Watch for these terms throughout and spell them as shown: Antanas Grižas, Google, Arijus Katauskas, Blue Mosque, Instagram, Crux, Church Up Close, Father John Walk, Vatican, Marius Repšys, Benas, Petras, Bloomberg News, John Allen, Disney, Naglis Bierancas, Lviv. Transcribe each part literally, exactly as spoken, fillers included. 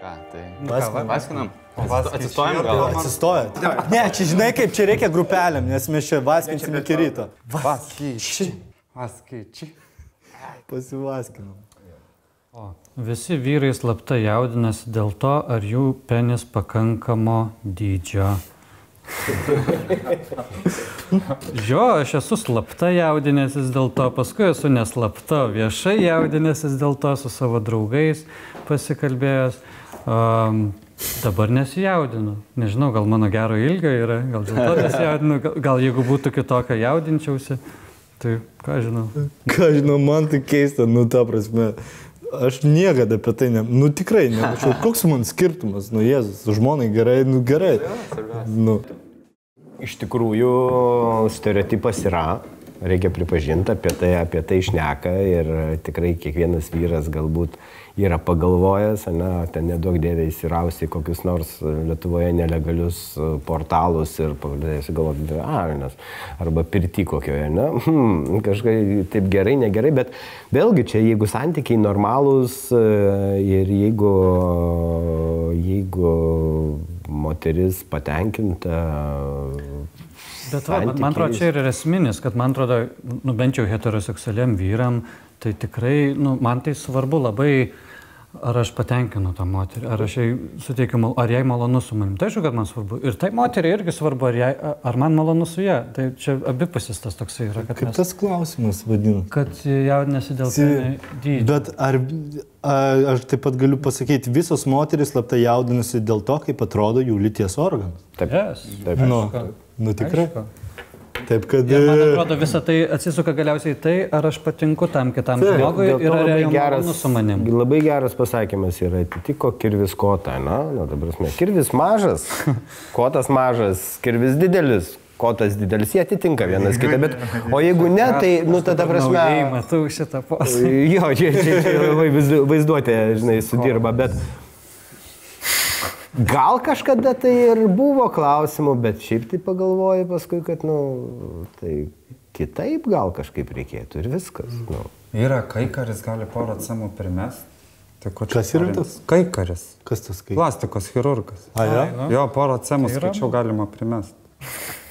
Ką, tai... Vaskinam? Atsistojam gal? Atsistojat. Ne, čia žinai kaip, čia reikia grupelėm, nes mes čia vaskinsim iki ryto. Vaskyči. Vaskyči. Pasivaskinam. Visi vyrai slaptai jaudinasi dėl to, ar jų penis pakankamo dydžio. Jo, aš esu slapta jaudinėsis dėl to, paskui esu neslapta, viešai jaudinėsis dėl to, su savo draugais pasikalbėjęs. Um, dabar nesijaudinu. Nežinau, gal mano gero ilgio yra, gal dėl to nesijaudinu, gal, gal jeigu būtų kitokia jaudinčiausi, tai ką žinau. Ką žinau, man tai keista, nu ta prasme. Aš niekada apie tai ne... Nu tikrai, nebūčiau. Koks man skirtumas? Nu, Jėzus, žmonai gerai, nu gerai. Nu. Iš tikrųjų, stereotipas yra, reikia pripažinti, apie tai, apie tai šneka ir tikrai kiekvienas vyras galbūt yra pagalvojęs, ne, ten nedaug dėvė įsirausi kokius nors Lietuvoje nelegalius portalus ir pradėjusi galvoti, a, nes, arba pirti kokioje, ne, hmm, kažkai taip gerai, negerai, bet vėlgi čia, jeigu santykiai normalūs ir jeigu, jeigu moteris patenkinta... Bet va, man, man atrodo, čia ir esminis, kad man atrodo, nu, bent jau heteroseksualiam vyram, tai tikrai, nu, man tai svarbu labai, ar aš patenkinu tą moterį, ar aš jai suteikiu, ar jai malonu su manim. Tai aišku, kad man svarbu. Ir tai moteriai irgi svarbu, ar, jai, ar man malonu su ja. Tai čia abipusis tas toksai yra. Kad kaip mes, tas klausimas vadinu? Kad jaudinasi dėl si, dydžio. Bet ar, a, aš taip pat galiu pasakyti, visos moterys slaptai jaudinasi dėl to, kaip atrodo jų lyties organas. Taip, yes, taip. Nu, nu tikrai. Aišku. Taip, kad... Ir man atrodo, visą tai atsisuka galiausiai tai, ar aš patinku tam kitam žmogui ir ar jam malonu su manim. Labai geras pasakymas yra, atitiko kirvis kotą, na, na, dabar mes, kirvis mažas, kotas mažas, kirvis didelis, kotas didelis, jie atitinka vienas kitą, bet o jeigu ne, tai, nu, tada prasme... Naujai matau šitą posą. Jo, čia, čia, čia vaizduotė, žinai, sudirba, bet... Gal kažkada tai ir buvo klausimų, bet šiaip tai pagalvoju paskui, kad, nu, tai kitaip gal kažkaip reikėtų ir viskas. Nu. Yra kaikaris, gali porą atsamų primest. Tai kas yra tas? Kaikaris. Kas tas kaikaris? Plastikos chirurgas. A, ja? A, jo, porą atsamų skaičiau galima primest.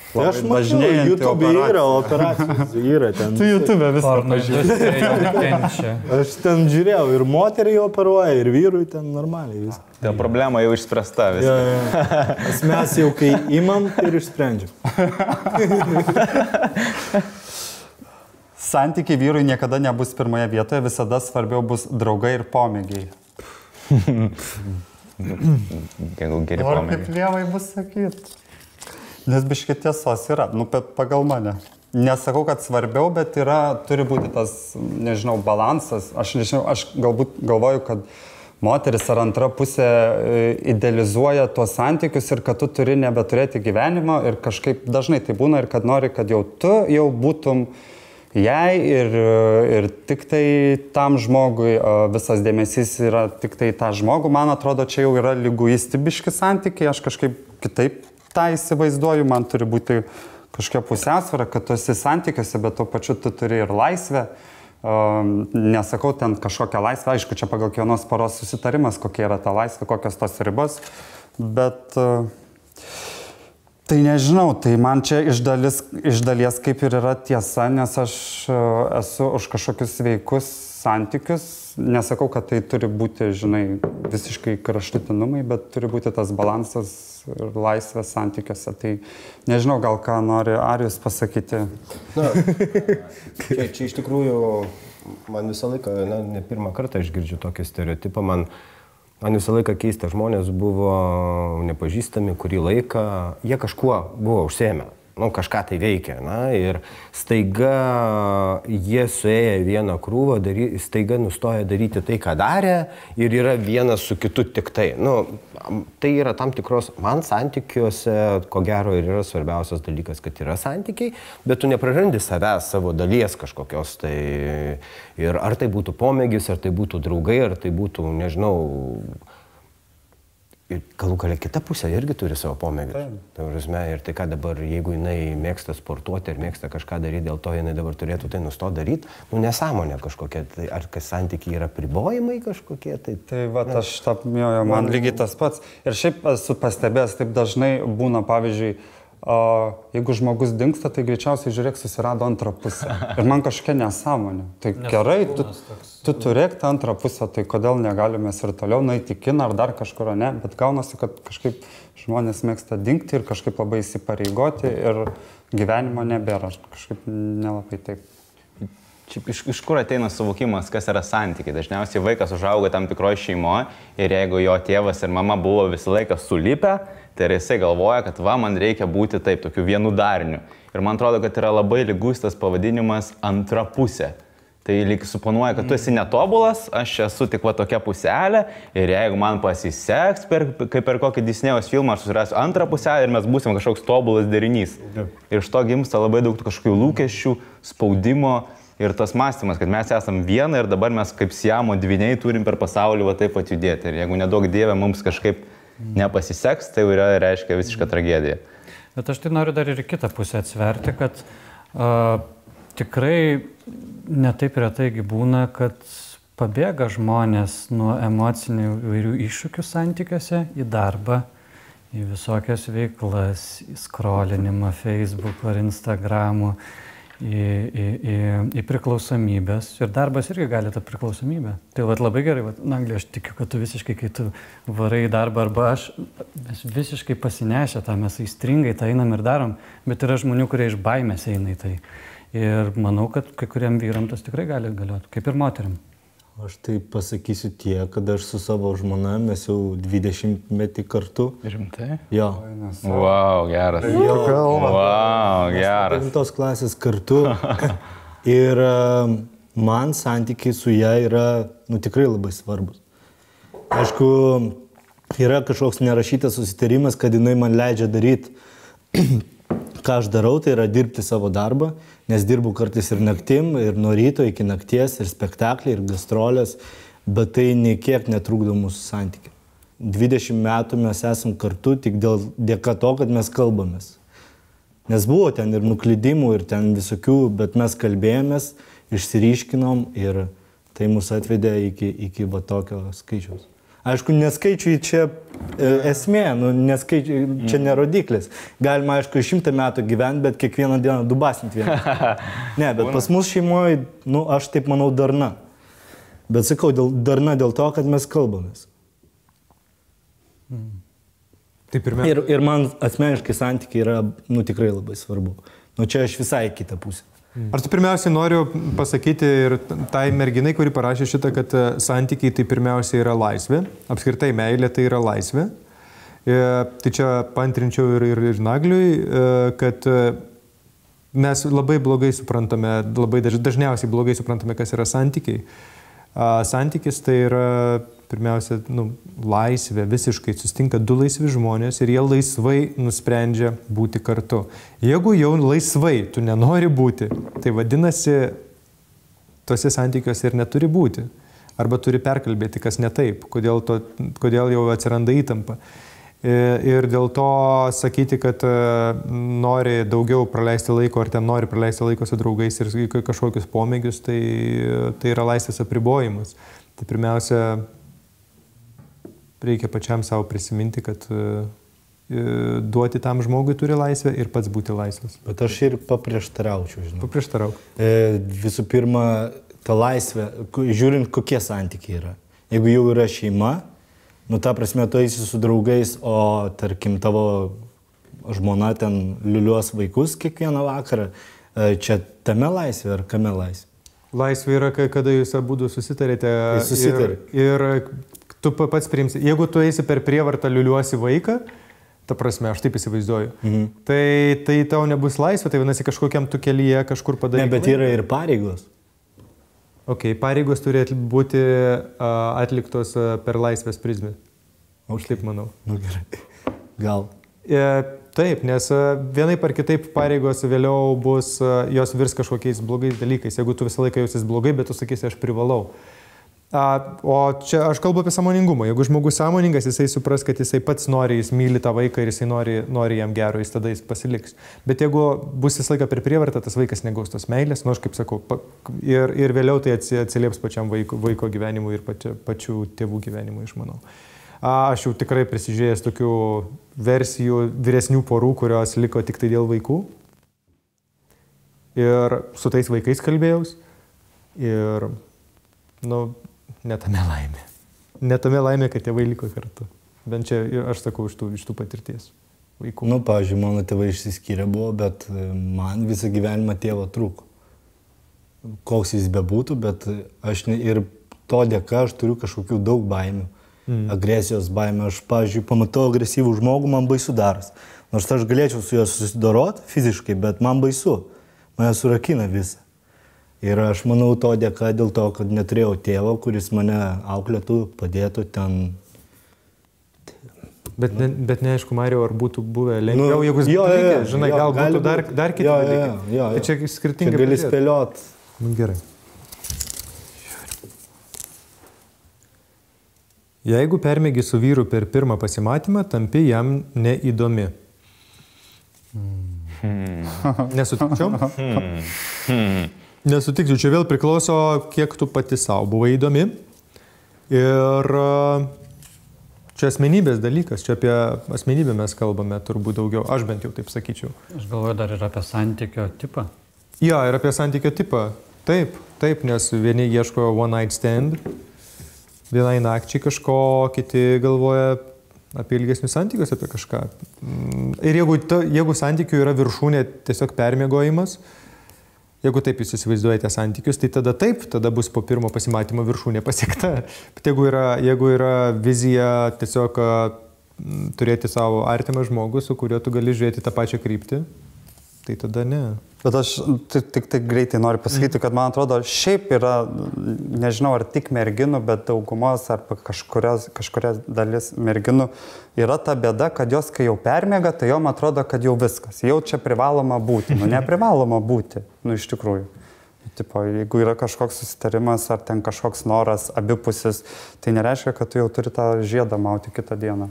Tai aš matau, YouTube yra operacijos, yra ten. Tu YouTube viską pažiūrėjai. Aš ten žiūrėjau, ir moteriai operuoja, ir vyrui ten normaliai viską. Ta problema jau išspręsta viską. Ja, ja. Mes jau kai imam, tai ir išsprendžiam. Santykiai vyrui niekada nebus pirmoje vietoje, visada svarbiau bus draugai ir pomėgiai. Jeigu geri pomėgiai. Ar kaip lievai bus sakyti? Nes biškai tiesos yra, nu, pagal mane. Nesakau, kad svarbiau, bet yra, turi būti tas, nežinau, balansas. Aš nežinau, aš galbūt galvoju, kad moteris ar antra pusė idealizuoja tuos santykius ir kad tu turi nebeturėti gyvenimo ir kažkaip dažnai tai būna ir kad nori, kad jau tu jau būtum jai ir, ir tik tai tam žmogui visas dėmesys yra tik tai tą žmogų. Man atrodo, čia jau yra liguistibiški santykiai, aš kažkaip kitaip tą įsivaizduoju, man turi būti kažkokia pusiausvara, kad tu esi santykiuose, bet tuo pačiu tu turi ir laisvę. Um, nesakau ten kažkokią laisvę, aišku, čia pagal kiekvienos poros susitarimas, kokia yra ta laisvė, kokios tos ribos, bet uh, tai nežinau, tai man čia iš, dalis, iš dalies kaip ir yra tiesa, nes aš uh, esu už kažkokius sveikus santykius, nesakau, kad tai turi būti, žinai, visiškai kraštutinumai, bet turi būti tas balansas ir laisvės santykiuose. Tai nežinau, gal ką nori Arijus pasakyti. Na, čia, čia iš tikrųjų man visą laiką, na, ne pirmą kartą aš girdžiu tokį stereotipą, man, man visą laiką keista, žmonės buvo nepažįstami kurį laiką, jie kažkuo buvo užsiėmę. Nu, kažką tai veikia, na, ir staiga jie suėję vieną krūvą, dary, staiga nustoja daryti tai, ką darė, ir yra vienas su kitu tik tai. Nu, tai yra tam tikros, man santykiuose, ko gero, ir yra svarbiausias dalykas, kad yra santykiai, bet tu neprarandi savęs, savo dalies kažkokios, tai ir ar tai būtų pomėgis, ar tai būtų draugai, ar tai būtų, nežinau, Ir galų galia kita pusė irgi turi savo pomėgius. Ta prasme, ir tai ką dabar, jeigu jinai mėgsta sportuoti ir mėgsta kažką daryti, dėl to jinai dabar turėtų tai nustoti daryti, nu nesąmonė kažkokia, tai, ar kas santykiai yra pribojimai kažkokie. Tai, tai va, aš tą minėjau, man lygiai tas pats. Ir šiaip esu pastebėjęs, taip dažnai būna, pavyzdžiui, o jeigu žmogus dingsta, tai greičiausiai, žiūrėk, susirado antrą pusę. Ir man kažkokia nesąmonė. Tai nes gerai, tu, tu turėk tą antrą pusę, tai kodėl negalimės ir toliau nueiti į kiną ar dar kažkur, ne? Bet gaunasi, kad kažkaip žmonės mėgsta dingti ir kažkaip labai įsipareigoti ir gyvenimo nebėra. Aš kažkaip nelabai taip. Iš, iš kur ateina suvokimas, kas yra santykiai? Dažniausiai vaikas užauga tam tikroje šeimoje ir jeigu jo tėvas ir mama buvo visą laiką sulipę, tai jisai galvoja, kad va, man reikia būti taip, tokiu vienu dariniu. Ir man atrodo, kad yra labai lygus tas pavadinimas antra pusė. Tai lyg suponuoja, kad tu esi netobulas, aš esu tik va tokia puselė ir jeigu man pasiseks, per, kaip per kokį Disney'os filmą, aš susirasiu antrą puselę ir mes būsim kažkoks tobulas derinys. Ir iš to gimsta labai daug kažkokių lūkesčių, spaudimo. Ir tas mąstymas, kad mes esam viena ir dabar mes kaip siamo dvyniai turim per pasaulį va taip pat judėti. Ir jeigu nedaug dieve mums kažkaip nepasiseks, tai yra, reiškia, visiška tragedija. Bet aš tai noriu dar ir kitą pusę atsverti, kad a, tikrai netaip retaigi būna, kad pabėga žmonės nuo emocinių įvairių iššūkių santykiuose į darbą, į visokias veiklas, į skrolinimą Facebook ar Instagram'ų. Į, į, į, į priklausomybės. Ir darbas irgi gali tą priklausomybę. Tai vat, labai gerai, vat, na, Anglija, aš tikiu, kad tu visiškai, kai tu varai į darbą, arba aš visiškai pasinešę tą, mes aistringai tą einam ir darom, bet yra žmonių, kurie iš baimės eina į tai. Ir manau, kad kai kuriem vyram tas tikrai gali galioti, kaip ir moteriam. Aš tai pasakysiu tie, kad aš su savo žmona, mes jau dvidešimtmetį kartu. Rimtai? Jo. Wow, geras. Jo, wow, geras. Rimtos klasės kartu. Ir man santykiai su ja yra, nu, tikrai labai svarbus. Aišku, yra kažkoks nerašytas susitarimas, kad jinai man leidžia daryti, ką aš darau, tai yra dirbti savo darbą. Nes dirbu kartais ir naktim, ir nuo ryto iki nakties, ir spektakliai, ir gastrolės, bet tai nei kiek netrukdo mūsų santykiai. dvidešimt metų mes esam kartu tik dėl, dėka to, kad mes kalbamės. Nes buvo ten ir nuklydimų, ir ten visokių, bet mes kalbėjomės, išsiryškinom ir tai mus atvedė iki, iki va tokio skaičiaus. Aišku, neskaičiui čia esmė, nu, neskaičiui čia nerodiklis. Galima, aišku, šimtą metų gyventi, bet kiekvieną dieną dubasinti vieną. Ne, bet pas mus šeimoje, nu, aš taip manau, darna. Bet sakau, dėl, darna dėl to, kad mes kalbamės. Taip ir, ir, ir man asmeniškai santykiai yra, nu, tikrai labai svarbu. Nu, čia aš visai kitą pusę. Ar tu pirmiausiai noriu pasakyti ir tai merginai, kuri parašė šitą, kad santykiai tai pirmiausiai yra laisvė, apskritai meilė tai yra laisvė. Tai čia paantrinčiau ir, ir, ir Nagliui, kad mes labai blogai suprantame, labai dažniausiai blogai suprantame, kas yra santykiai. Santykis tai yra pirmiausia, nu, laisvė, visiškai susitinka du laisvi žmonės ir jie laisvai nusprendžia būti kartu. Jeigu jau laisvai tu nenori būti, tai vadinasi, tuose santykiuose ir neturi būti. Arba turi perkalbėti, kas ne taip, kodėl, to, kodėl jau atsiranda įtampa. Ir dėl to sakyti, kad nori daugiau praleisti laiko, ar ten nori praleisti laiko su draugais ir kažkokius pomėgius, tai, tai yra laisvės apribojimas. Tai pirmiausia, reikia pačiam savo prisiminti, kad duoti tam žmogui turi laisvę ir pats būti laisvas. Bet aš ir paprieštaraučiau, žinau. Paprieštarauk. E, visų pirma, ta laisvė, žiūrint, kokie santykiai yra. Jeigu jau yra šeima, nu, ta prasme, tu eisi su draugais, o, tarkim, tavo žmona ten liuliuos vaikus kiekvieną vakarą, e, čia tame laisvė ar kame laisvė? Laisvė yra, kada jūs abudu susitarėte. Susitarė. Ir, ir tu pats priimsi, jeigu tu eisi per prievartą liuliuosi vaiką, ta prasme, aš taip įsivaizduoju, mhm. tai, tai tau nebus laisvė, tai vienasi kažkokiam tu kelyje kažkur padaryk. Ne, bet yra ir pareigos. Ok, pareigos turi būti atliktos per laisvės prizmę. Aš taip manau. Nu gerai, gal. E, taip, nes vienaip ar kitaip pareigos vėliau bus, jos virs kažkokiais blogais dalykais. Jeigu tu visą laiką jausies blogai, bet tu sakysi, aš privalau. O čia aš kalbu apie sąmoningumą. Jeigu žmogus sąmoningas, jisai supras, kad jisai pats nori, jis myli tą vaiką ir jisai nori, nori jam gero, jis tada jis pasiliks. Bet jeigu bus jis laiką per prievartą, tas vaikas negaus tos meilės, nu aš kaip sakau, ir, ir vėliau tai atsilieps pačiam vaiko, vaiko gyvenimui ir pačia, pačių tėvų gyvenimui, aš manau. Aš jau tikrai prisižiūrėjęs tokių versijų vyresnių porų, kurios liko tik tai dėl vaikų. Ir su tais vaikais kalbėjaus. Ir, nu, netame laimė. Netame laimė, kad tėvai liko kartu. Bent čia, aš sakau, iš tų, iš tų patirties vaikų. Nu, pavyzdžiui, mano tėvai išsiskyrę buvo, bet man visą gyvenimą tėvo trūko. Koks jis bebūtų, bet aš ne, ir to dėka aš turiu kažkokių daug baimių. Mm. Agresijos baimė. Aš, pavyzdžiui, pamatau agresyvų žmogų, man baisu daras. Nors aš galėčiau su juo susidorot fiziškai, bet man baisu. Mane surakina visą. Ir aš manau to dėka dėl to, kad neturėjau tėvo, kuris mane auklėtų, padėtų ten. Bet, ne, bet neaišku, Mario, ar būtų buvę lengviau, nu, jeigu jis jo, būtų, jo, žinai, jo, gal būtų dar, dar kiti dalykai. Tai čia skirtingai. Čia gali spėliot. Nu, gerai. Jeigu permėgi su vyru per pirmą pasimatymą, tampi jam neįdomi. Hmm. Nesutikčiau? Hmm. Hmm. Nesutikčiau. Čia vėl priklauso, kiek tu pati savo buvai įdomi. Ir čia asmenybės dalykas. Čia apie asmenybę mes kalbame turbūt daugiau. Aš bent jau taip sakyčiau. Aš galvoju dar ir apie santykio tipą. Jo, ir apie santykio tipą. Taip, taip, nes vieni ieško one night stand. Vienai nakčiai kažko, kiti galvoja apie ilgesnius santykius, apie kažką. Ir jeigu, ta, jeigu santykių yra viršūnė tiesiog permiegojimas, jeigu taip jūs įsivaizduojate santykius, tai tada taip, tada bus po pirmo pasimatymo viršūnė pasiekta. Bet jeigu yra, jeigu yra vizija tiesiog turėti savo artimą žmogų, su kuriuo tu gali žiūrėti tą pačią kryptį, tai tada ne. Bet aš tik, tik greitai noriu pasakyti, kad man atrodo, šiaip yra, nežinau, ar tik merginų, bet daugumos arba kažkurios, kažkurios dalis merginų yra ta bėda, kad jos, kai jau permiega, tai jom atrodo, kad jau viskas. Jau čia privaloma būti. Nu, neprivaloma būti. Nu, iš tikrųjų. Tipo, jeigu yra kažkoks susitarimas ar ten kažkoks noras abipusis, tai nereiškia, kad tu jau turi tą žiedą mauti kitą dieną.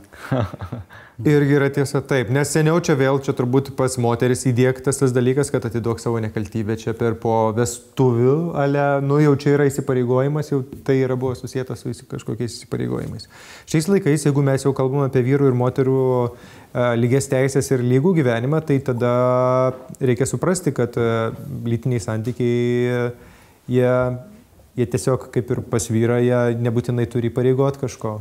Irgi yra tiesa taip, nes seniau čia vėl čia turbūt pas moteris įdiektas tas dalykas, kad atiduok savo nekaltybę čia per po vestuvių, ale, nu jau čia yra įsipareigojimas, jau tai yra buvo susietas su kažkokiais įsipareigojimais. Šiais laikais, jeigu mes jau kalbame apie vyrų ir moterų lygias teisės ir lygų gyvenimą, tai tada reikia suprasti, kad lytiniai santykiai, jie, jie tiesiog kaip ir pas vyrą, jie nebūtinai turi pareigot kažko.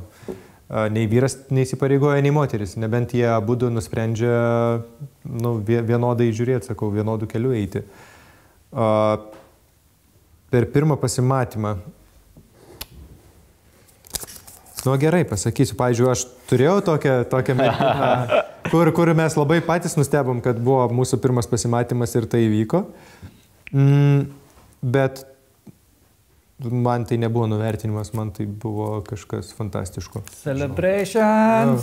Nei vyras neįsipareigoja, nei moteris, nebent jie abudu nusprendžia nu, vienodai žiūrėti, sakau, vienodų kelių eiti. Per pirmą pasimatymą. Nu, gerai, pasakysiu. Pavyzdžiui, aš turėjau tokią, tokią merginą, kur, kur mes labai patys nustebom, kad buvo mūsų pirmas pasimatymas ir tai įvyko. Mm, bet man tai nebuvo nuvertinimas, man tai buvo kažkas fantastiško. Celebration!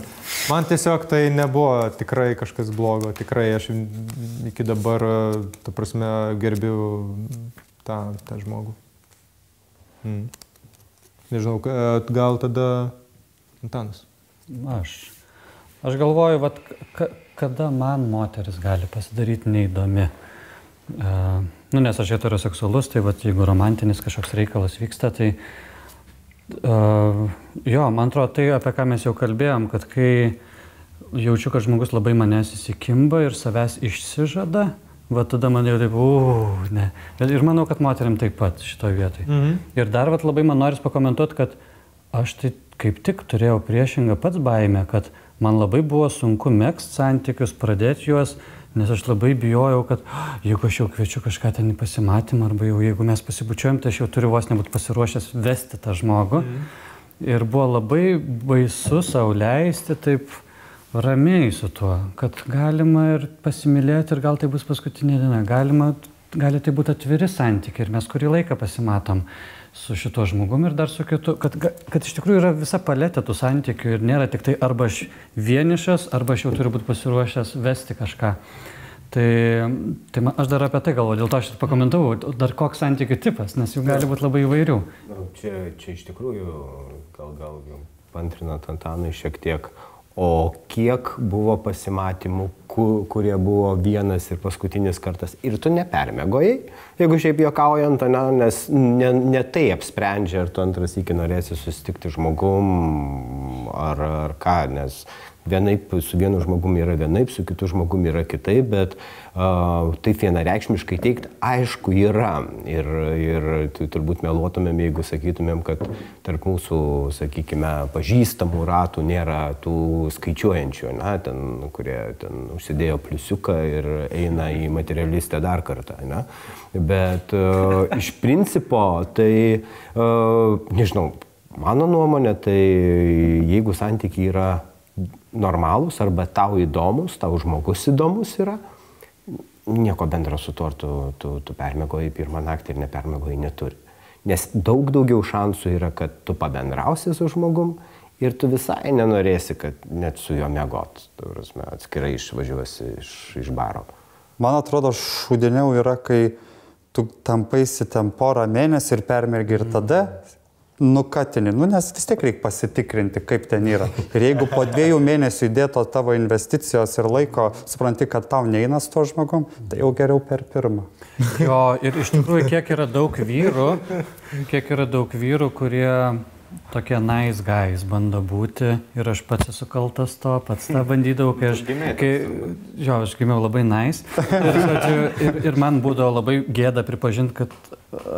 Man tiesiog tai nebuvo tikrai kažkas blogo. Tikrai aš iki dabar, ta prasme, gerbiu tą, tą žmogų. Mm. Nežinau, gal tada Antanas. Aš. Aš galvoju, vat, kada man moteris gali pasidaryti neįdomi. Uh, nu, nes aš heteroseksualus, tai vat, jeigu romantinis kažkoks reikalas vyksta, tai uh, jo, man atrodo, tai apie ką mes jau kalbėjom, kad kai jaučiu, kad žmogus labai manęs įsikimba ir savęs išsižada, va tada man jau taip, uuuu, ne. Ir manau, kad moteriam taip pat šitoj vietoj. Mhm. Ir dar vat, labai man noris pakomentuoti, kad aš tai kaip tik turėjau priešingą pats baimę, kad man labai buvo sunku megzt santykius, pradėti juos, nes aš labai bijojau, kad jeigu aš jau kviečiu kažką ten į pasimatymą, arba jau jeigu mes pasibučiuojam, tai aš jau turiu vos nebūt pasiruošęs vesti tą žmogų. Mhm. Ir buvo labai baisu sau leisti taip ramiai su tuo, kad galima ir pasimylėti ir gal tai bus paskutinė diena. Galima, gali tai būti atviri santykiai ir mes kurį laiką pasimatom su šituo žmogumi ir dar su kitu. Kad, kad iš tikrųjų yra visa paletė tų santykių ir nėra tik tai arba aš vienišas, arba aš jau turiu būti pasiruošęs vesti kažką. Tai, tai man, aš dar apie tai galvoju, dėl to aš ir pakomentavau, dar koks santykių tipas, nes jų gali būti labai įvairių. Čia, čia iš tikrųjų, gal gal paantrinant Antanui šiek tiek, o kiek buvo pasimatymų, kur, kurie buvo vienas ir paskutinis kartas ir tu nepermėgojai, jeigu šiaip juokaujant, ne, nes ne, ne tai apsprendžia, ar tu antras iki norėsi susitikti žmogum ar, ar ką, nes vienaip su vienu žmogumi yra vienaip, su kitu žmogumi yra kitaip, bet uh, taip vienareikšmiškai teikti aišku yra. Ir, ir tai turbūt meluotumėm, jeigu sakytumėm, kad tarp mūsų, sakykime, pažįstamų ratų nėra tų skaičiuojančių, na, ten, kurie ten užsidėjo pliusiuką ir eina į materialistę dar kartą. Na. Bet uh, iš principo, tai, uh, nežinau, mano nuomonė, tai jeigu santykiai yra normalūs arba tau įdomus, tau žmogus įdomus yra, nieko bendro su tuo, tu, tu, tu permiegoji pirmą naktį ir nepermiegoji neturi. Nes daug daugiau šansų yra, kad tu pabendrausi su žmogum ir tu visai nenorėsi, kad net su juo miegot, atskirai išvažiuosi iš, iš baro. Man atrodo, šūdiniau yra, kai tu tampaisi ten porą mėnesį ir permergi ir tada nukatini, nu, nes vis tiek reikia pasitikrinti, kaip ten yra. Ir jeigu po dviejų mėnesių įdėto tavo investicijos ir laiko, supranti, kad tau neina su to žmogum, tai jau geriau per pirmą. Jo, ir iš tikrųjų, kiek yra daug vyrų, kiek yra daug vyrų, kurie tokie nice guys bando būti ir aš pats esu kaltas to, pats tą bandydavau, kai aš, kai, jo, aš gimiau labai nice ir, ir, ir man būdavo labai gėda pripažinti, kad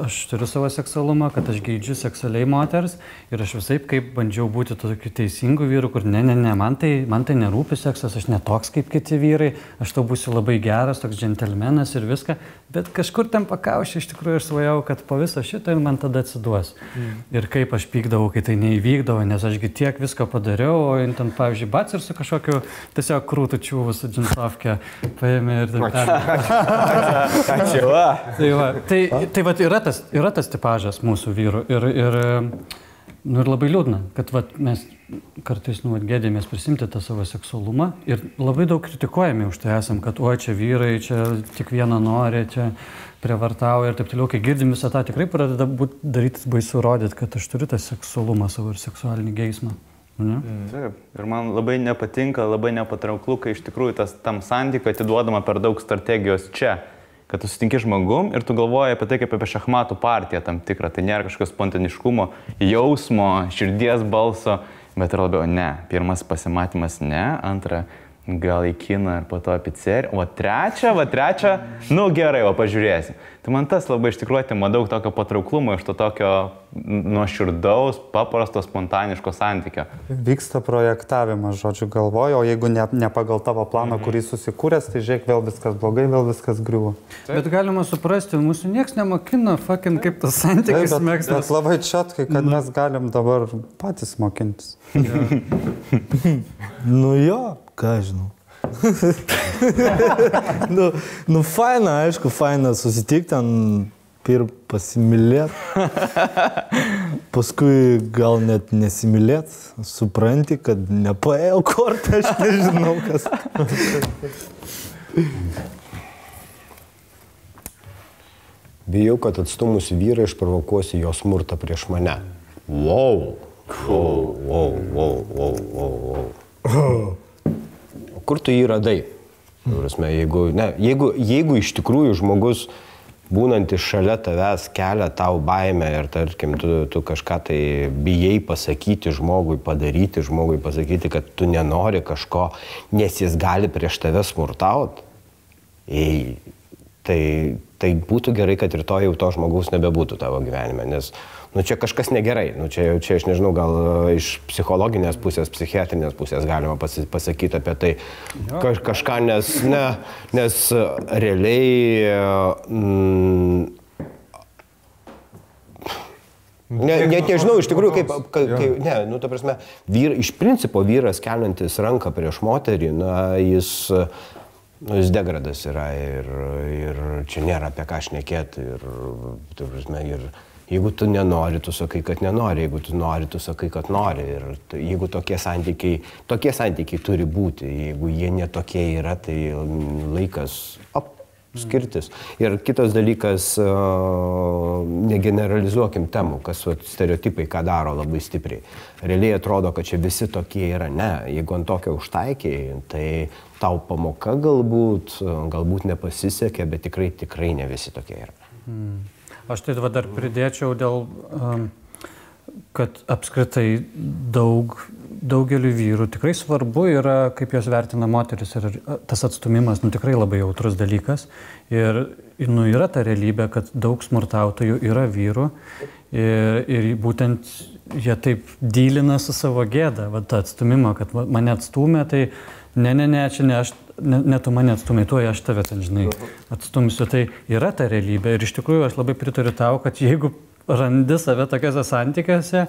aš turiu savo seksualumą, kad aš geidžiu seksualiai moters ir aš visaip kaip bandžiau būti tokiu teisingu vyru, kur ne, ne, ne, man tai, man tai nerūpi seksas, aš netoks kaip kiti vyrai, aš tau būsiu labai geras, toks džentelmenas ir viską, bet kažkur ten pakaušė, iš tikrųjų aš svajau, kad po viso šito man tada atsiduos. Mm. Ir kaip aš pykdavau, kai tai neįvykdavo, nes ašgi tiek visko padariau, o jin ten, pavyzdžiui, bac ir su kažkokiu tiesiog krūtų čiūvų su džinsofke paėmė ir taip dar. Tai, tai vat yra tas, yra tas tipažas mūsų vyrų ir, ir, nu, ir labai liūdna, kad vat, mes kartais nu, gėdėmės prisimti tą savo seksualumą ir labai daug kritikuojame už tai esam, kad o čia vyrai, čia tik vieną nori, čia prievartauja ir taip toliau, kai girdim visą tą, tikrai pradeda būt, daryti baisu, rodyti, kad aš turiu tą seksualumą savo ir seksualinį geismą. Ne? Taip. Ir man labai nepatinka, labai nepatrauklu, kai iš tikrųjų tas, tam santykiui atiduodama per daug strategijos čia, kad tu sutinki žmogum ir tu galvoji apie tai kaip apie šachmatų partiją tam tikrą, tai nėra kažkokio spontaniškumo, jausmo, širdies balso, bet ir labiau ne. Pirmas pasimatymas ne, antra gal į kiną ir po to pizzeriją, o trečią, o trečią, nu gerai, o pažiūrėsim. Tai man tas labai iš tikrųjų atima daug tokio patrauklumo iš to tokio nuoširdaus, paprasto, spontaniško santykio. Vyksta projektavimas, žodžiu, galvoju, o jeigu ne, ne pagal tavo planą, mm-hmm. kurį susikūręs, tai žiūrėk, vėl viskas blogai, vėl viskas griuvo. Taip. Bet galima suprasti, mūsų nieks nemokina, fucking, kaip tas santykis mėgsta. Bet, bet labai čiatkai, kad Na. mes galim dabar patys mokintis. Ja. Nu jo. Ką žinau. nu, nu, faina, aišku, faina susitikti ten, pirm pasimylėt, paskui gal net nesimylėt, supranti, kad nepaėjau kortą, aš nežinau, kas. Bijau, kad atstumus vyrą išprovokuosiu jo smurtą prieš mane. Wow, wow, wow, wow, wow, wow. Kur tu jį radai? Prasme, jeigu, ne, jeigu, jeigu iš tikrųjų žmogus, būnantis šalia tavęs, kelia tau baimę ir, tarkim, tu, tu kažką tai bijai pasakyti žmogui, padaryti žmogui, pasakyti, kad tu nenori kažko, nes jis gali prieš tave smurtaut, ei, tai, tai būtų gerai, kad ir to jau to žmogaus nebebūtų tavo gyvenime, nes nu, čia kažkas negerai, nu, čia, čia aš nežinau, gal iš psichologinės pusės, psichiatrinės pusės galima pasi, pasakyti apie tai Ka, kažką, nes, ne, nes realiai mm, ne, net nežinau, iš tikrųjų, kaip, kaip, kaip ne, nu, ta prasme, vyr, iš principo vyras keliantis ranką prieš moterį, na, jis Nu, jis degradas yra ir, ir čia nėra apie ką šnekėti ir, ir Jeigu tu nenori, tu sakai, kad nenori, jeigu tu nori, tu sakai, kad nori. Ir jeigu tokie santykiai, tokie santykiai turi būti, jeigu jie netokie yra, tai laikas skirtis. Ir kitas dalykas, negeneralizuokim temų, kas stereotipai ką daro labai stipriai. Realiai atrodo, kad čia visi tokie yra. Ne, jeigu ant tokio užtaikiai, tai tau pamoka galbūt, galbūt nepasisekė, bet tikrai, tikrai ne visi tokie yra. Aš tai dar pridėčiau dėl, kad apskritai daug, daugeliu vyrų tikrai svarbu yra, kaip jos vertina moteris ir tas atstumimas, nu tikrai labai jautrus dalykas ir, nu, yra ta realybė, kad daug smurtautojų yra vyrų ir, ir būtent jie taip dylina su savo gėda, va, tą atstumimą, kad mane atstumė, tai ne, ne, ne, čia ne aš, ne, ne tu mane atstumai, tuoj aš tave ten, žinai, atstumsiu. Tai yra ta realybė ir iš tikrųjų aš labai pritariu tau, kad jeigu randi save tokiuose santykiuose,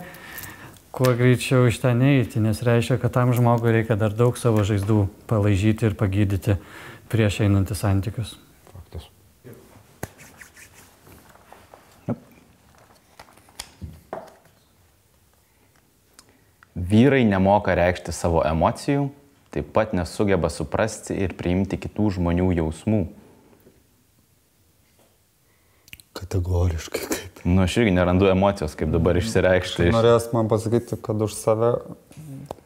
kuo greičiau iš ten neiti, nes reiškia, kad tam žmogui reikia dar daug savo žaizdų palaižyti ir pagydyti prieš einant į santykius. Faktas. Vyrai nemoka reikšti savo emocijų, taip pat nesugeba suprasti ir priimti kitų žmonių jausmų. Kategoriškai kaip. Nu, aš irgi nerandu emocijos, kaip dabar išsireikšti. Iš... Norės man pasakyti, kad už save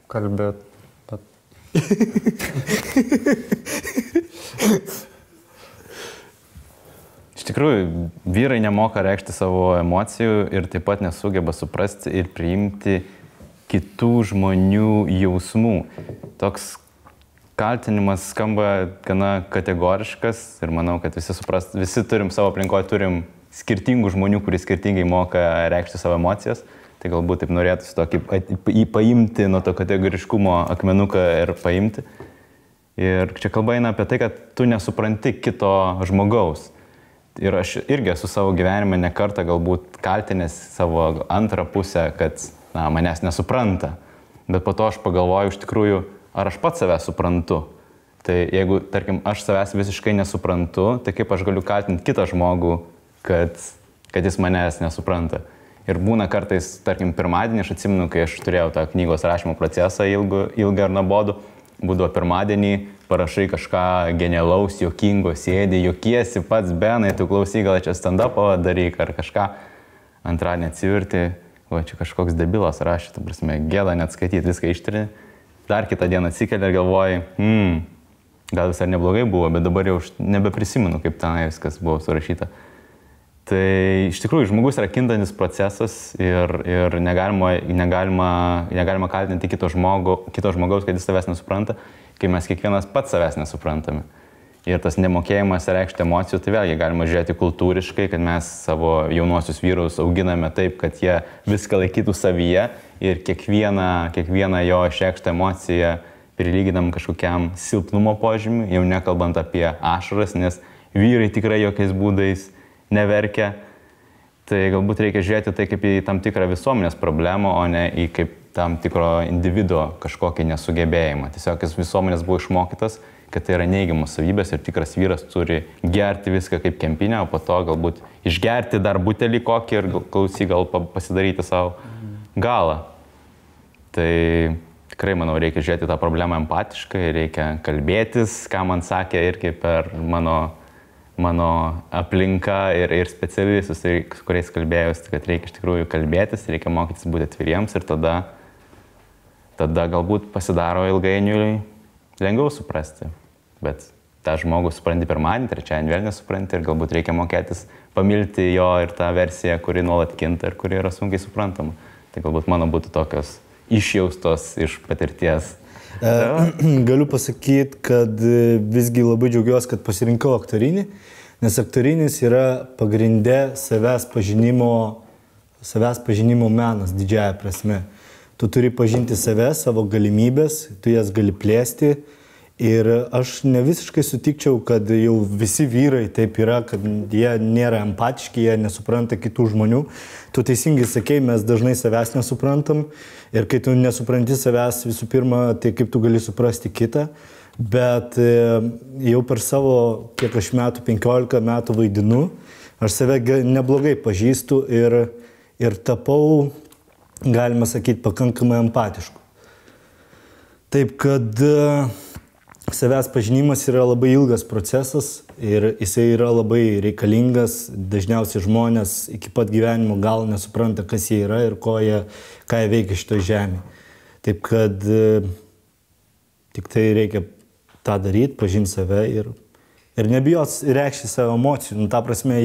kalbėt, bet... Iš tikrųjų, vyrai nemoka reikšti savo emocijų ir taip pat nesugeba suprasti ir priimti kitų žmonių jausmų. Toks kaltinimas skamba gana kategoriškas ir manau, kad visi suprast, visi turim savo aplinkoje, turim skirtingų žmonių, kurie skirtingai moka reikšti savo emocijas. Tai galbūt taip norėtųsi tokį paimti nuo to kategoriškumo akmenuką ir paimti. Ir čia kalba eina apie tai, kad tu nesupranti kito žmogaus. Ir aš irgi esu savo gyvenime ne kartą galbūt kaltinęs savo antrą pusę, kad na, manęs nesupranta, bet po to aš pagalvoju iš tikrųjų, ar aš pats savęs suprantu. Tai jeigu, tarkim, aš savęs visiškai nesuprantu, tai kaip aš galiu kaltinti kitą žmogų, kad, kad jis manęs nesupranta. Ir būna kartais, tarkim, pirmadienį, aš atsimenu, kai aš turėjau tą knygos rašymo procesą ilgą, ilgą ar nuobodų, būdavo pirmadienį, parašai kažką genialaus, juokingo, sėdi, juokiesi pats, Benai, tu klausy, gal čia stand-up'o daryk ar kažką, antradienį atsivirti. Va, čia kažkoks debilas rašė, ta prasme, gėda net skaityti, viską ištrini. Dar kitą dieną atsikelia ir galvoji, hmm, gal visai neblogai buvo, bet dabar jau nebeprisimenu, kaip tenai viskas buvo surašyta. Tai iš tikrųjų, žmogus yra kintantis procesas ir, ir negalima, negalima, negalima kaltinti kito, žmogu, kito žmogaus, kad jis savęs nesupranta, kai mes kiekvienas pats savęs nesuprantame. Ir tas nemokėjimas reikšti emocijų, tai vėlgi galima žiūrėti kultūriškai, kad mes savo jaunuosius vyrus auginame taip, kad jie viską laikytų savyje ir kiekvieną, kiekvieną jo išreikštą emociją prilyginam kažkokiam silpnumo požymiui, jau nekalbant apie ašaras, nes vyrai tikrai jokiais būdais neverkia. Tai galbūt reikia žiūrėti tai kaip į tam tikrą visuomenės problemą, o ne į kaip tam tikro individo kažkokį nesugebėjimą. Tiesiog jis visuomenės buvo išmokytas, kad tai yra neigiamos savybės ir tikras vyras turi gerti viską kaip kempinę, o po to galbūt išgerti dar butelį kokį ir klausy, gal pasidaryti savo galą. Tai tikrai, manau, reikia žiūrėti tą problemą empatiškai, reikia kalbėtis, ką man sakė irgi per mano, mano aplinką ir, ir specialistus, su kuriais kalbėjus, kad reikia iš tikrųjų kalbėtis, reikia mokytis būti atviriems ir tada, tada galbūt pasidaro ilgainiui lengviau suprasti. Bet tą žmogų supranti pirmadienį, trečiadienį vėl nesupranti ir galbūt reikia mokėtis pamilti jo ir tą versiją, kuri nuolat kinta ir kuri yra sunkiai suprantama. Tai galbūt mano būtų tokios išjaustos iš patirties. E, galiu pasakyti, kad visgi labai džiaugiuosi, kad pasirinkau aktorinį, nes aktorinis yra pagrinde savęs pažinimo, savęs pažinimo menas didžiąja prasme. Tu turi pažinti save, savo galimybės, tu jas gali plėsti. Ir aš ne visiškai sutikčiau, kad jau visi vyrai taip yra, kad jie nėra empatiški, jie nesupranta kitų žmonių. Tu teisingai sakei, mes dažnai savęs nesuprantam. Ir kai tu nesupranti savęs visų pirma, tai kaip tu gali suprasti kitą. bet jau per savo, kiek aš metų, penkiolika metų vaidinu, aš save neblogai pažįstu ir, ir tapau, galima sakyti, pakankamai empatišku. Taip kad savęs pažinimas yra labai ilgas procesas ir jisai yra labai reikalingas. Dažniausiai žmonės iki pat gyvenimo gal nesupranta, kas jie yra ir ko jie, ką jie veikia šitoje žemėje. Taip kad tik tai reikia tą daryti, pažinti save ir, ir nebijot reikšti savo emocijų. Nu, ta prasme,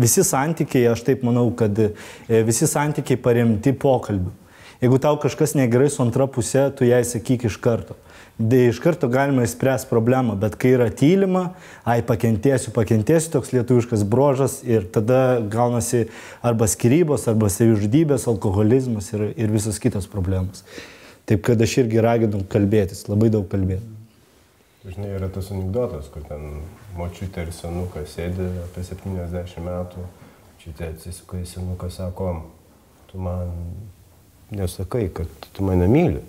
visi santykiai, aš taip manau, kad visi santykiai paremti pokalbiu. Jeigu tau kažkas negerai su antra pusė, tu jai sakyk iš karto. Iš karto galima išspręsti problemą, bet kai yra tylima, ai, pakentėsiu, pakentėsiu, toks lietuviškas brožas ir tada gaunasi arba skirybos, arba savižudybės, alkoholizmas ir, ir visos kitos problemos. Taip kad aš irgi raginu kalbėtis, labai daug kalbėti. Žinai, yra tas anekdotas, kur ten močiutė ir senukas sėdi apie septyniasdešimt metų, močiutė atsisuka į senuką, sako, tu man nesakai, kad tu mane myli.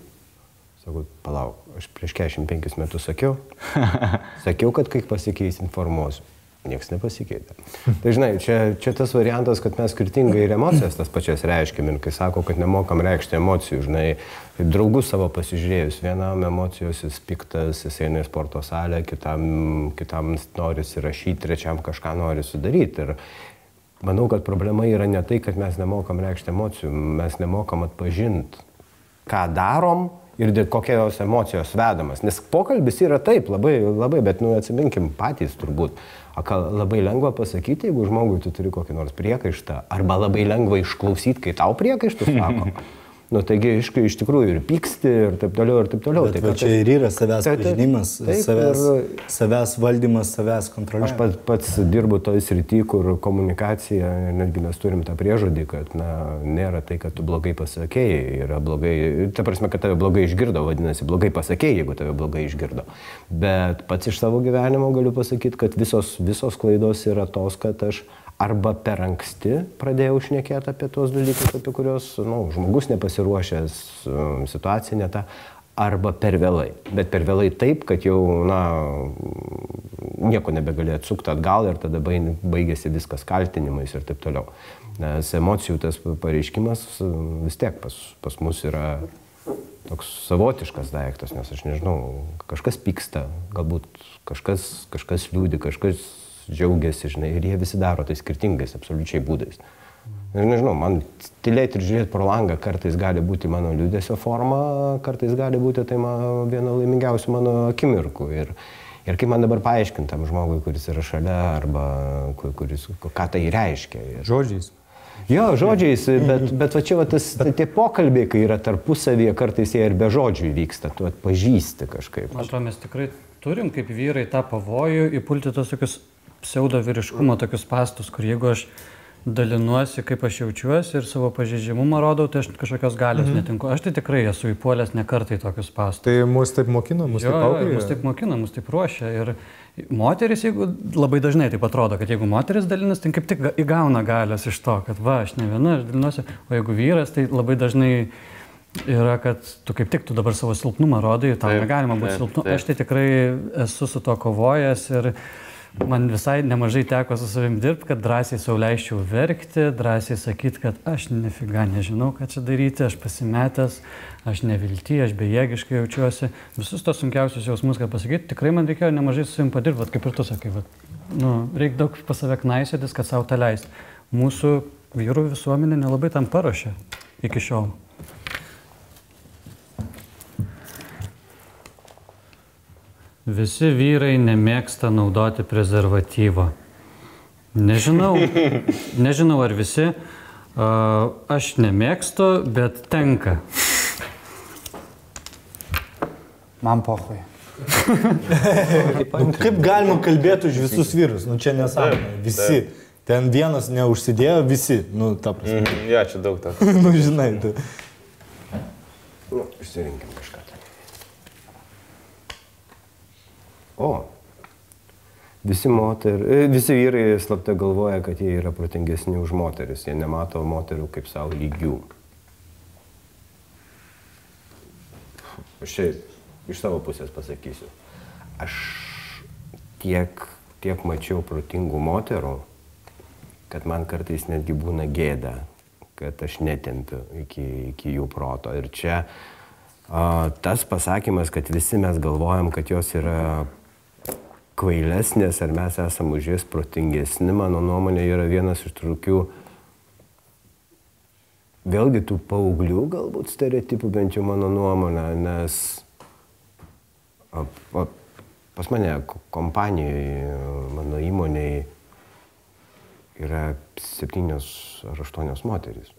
Sakau, palauk, aš prieš keturiasdešimt penkis metus sakiau. Sakiau, kad kai pasikeis, informuosiu. Niekas nepasikeitė. Tai žinai, čia, čia tas variantas, kad mes skirtingai ir emocijas tas pačias reiškiam. Ir kai sako, kad nemokam reikšti emocijų, žinai, draugus savo pasižiūrėjus, vienam emocijos jis piktas, jis eina į sporto salę, kitam, kitam norisi rašyti, trečiam kažką nori sudaryti. Ir manau, kad problema yra ne tai, kad mes nemokam reikšti emocijų, mes nemokam atpažinti, ką darom ir kokios emocijos vedamas. Nes pokalbis yra taip, labai, labai, bet nu, atsiminkim patys turbūt. Labai lengva pasakyti, jeigu žmogui tu turi kokį nors priekaištą, arba labai lengva išklausyti, kai tau priekaištus sako. Nu, taigi, iš, iš tikrųjų, ir pyksti, ir taip toliau, ir taip toliau. Bet tai, va, čia ir yra savęs tai, tai, pažinimas, taip, savęs, ir savęs valdymas, savęs kontrolė. Aš pats, pats dirbu toj srity, kur komunikacija, netgi mes turim tą priežodį, kad na, nėra tai, kad tu blogai pasakėjai, yra blogai, ta prasme, kad tave blogai išgirdo, vadinasi, blogai pasakėjai, jeigu tave blogai išgirdo. Bet pats iš savo gyvenimo galiu pasakyti, kad visos, visos klaidos yra tos, kad aš arba per anksti pradėjau šnekėti apie tuos dalykus, apie kuriuos nu, žmogus nepasiruošęs, situacija ne ta, arba per vėlai. Bet per vėlai taip, kad jau na, nieko nebegali atsukti atgal ir tada baigėsi viskas kaltinimais ir taip toliau. Nes emocijų tas pareiškimas vis tiek pas, pas mus yra toks savotiškas daiktas, nes aš nežinau, kažkas pyksta, galbūt kažkas, kažkas liūdi, kažkas džiaugiasi, žinai, ir jie visi daro tai skirtingais absoliučiai būdais. Ir nežinau, man tylėti ir žiūrėti pro langą kartais gali būti mano liūdesio forma, kartais gali būti tai man, viena laimingiausių mano akimirkų. Ir, ir kaip man dabar paaiškintam žmogui, kuris yra šalia, arba kuris, ką tai reiškia. Ir žodžiais. Jo, žodžiais, bet, bet va čia va tas, tie pokalbiai, kai yra tarpusavyje, kartais jie ir be žodžių vyksta, tu atpažįsti kažkaip. Man atrodo, mes tikrai turim kaip vyrai tą pavojų įpulti tos tokius pseudo vyriškumo tokius pastus, kur jeigu aš dalinuosi, kaip aš jaučiuosi ir savo pažeidžiamumą rodau, tai aš kažkokios galios mhm. netinku. Aš tai tikrai esu įpuolęs ne kartą į tokius pastus. Tai mus taip mokino, mus jo, taip auklėjo. Mus taip mokino, mus taip ruošia. Ir moteris, jeigu labai dažnai taip atrodo, kad jeigu moteris dalinas, tai kaip tik įgauna galios iš to, kad va, aš ne viena, aš dalinuosi. O jeigu vyras, tai labai dažnai yra, kad tu kaip tik tu dabar savo silpnumą rodai, tau negalima būti silpnu. Aš tai tikrai esu su to kovojęs ir man visai nemažai teko su savim dirbti, kad drąsiai sau leisčiau verkti, drąsiai sakyti, kad aš nefiga nežinau, ką čia daryti, aš pasimetęs, aš nevilty, aš bejėgiškai jaučiuosi. Visus tos sunkiausius jausmus, kad pasakyti, tikrai man reikėjo nemažai su savim padirbti, kaip ir tu sakai, vat, nu, reik daug pas save knaisėtis, kad sau tą leisti. Mūsų vyrų visuomenė nelabai tam paruošė iki šiol. Visi vyrai nemėgsta naudoti prezervatyvo. Nežinau, nežinau ar visi. Aš nemėgstu, bet tenka. Man pochui. Nu, kaip galima kalbėti už visus vyrus? Nu čia nesąmonė. Visi. Ten vienas neužsidėjo, visi. Nu, ta prasme. Ja, čia daug to. Nu, žinai, tu. Nu, išsirinkim kažką. O, visi, moter, visi vyrai slapta galvoja, kad jie yra protingesni už moteris. Jie nemato moterų kaip savo lygių. Aš šiaip iš savo pusės pasakysiu. aš tiek, tiek mačiau protingų moterų, kad man kartais netgi būna gėda, kad aš netempiu iki, iki jų proto. Ir čia a, tas pasakymas, kad visi mes galvojam, kad jos yra kvailesnės, ar mes esam už jas protingesni, mano nuomonė yra vienas iš tokių vėlgi tų paauglių galbūt stereotipų, bent jau mano nuomonė, nes a, a, pas mane kompanijoje, mano įmonėje yra septynios ar aštuonios moterys,